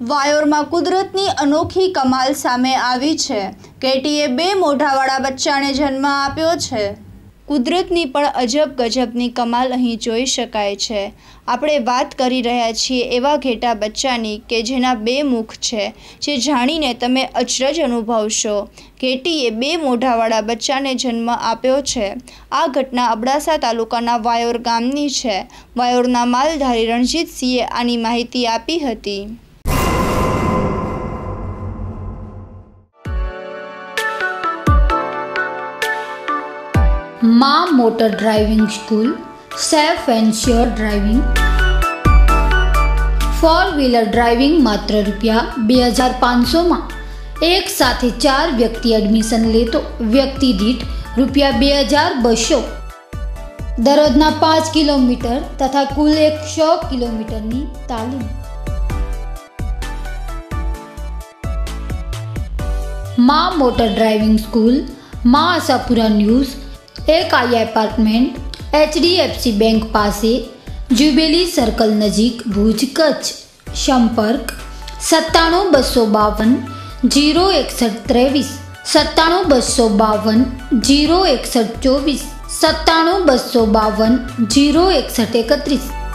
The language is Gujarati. વાયોરમાં કુદરતની અનોખી કમાલ સામે આવી છે। કેટીએ બે મોઢાવાળા બચ્ચાને જન્મ આપ્યો છે। કુદરતની પણ અજબ ગજબની કમાલ અહીં જોઈ શકાય છે। આપણે વાત કરી રહ્યા છીએ એવા ઘેટા બચ્ચાની કે જેના બે મુખ છે, જે જાણીને તમે અચરજ અનુભવશો। કેટીએ બે મોઢાવાળા બચ્ચાને જન્મ આપ્યો છે। આ ઘટના અબડાસા તાલુકાના વાયોર ગામની છે। વાયોરના માલધારી રંજીત સિંહે આની માહિતી આપી હતી। Maa motor driving school, safe and sure driving, four wheeler driving मात्र रुपया 2500 में एक साथ 4 व्यक्ति एडमिशन ले तो व्यक्ति दीठ रुपया 2200। दररोजना 5 किलोमीटर तथा कुल 100 किलोमीटर नी तालीम। माँ motor driving school, Maa Ashapura news, एकाई एपार्टमेंट, HDFC बैंक पासे, जुबेली सर्कल नजीक, भूज, कच्छ। संपर्क 97 252 061 23, 97 252 061 24, 97 252 061 31।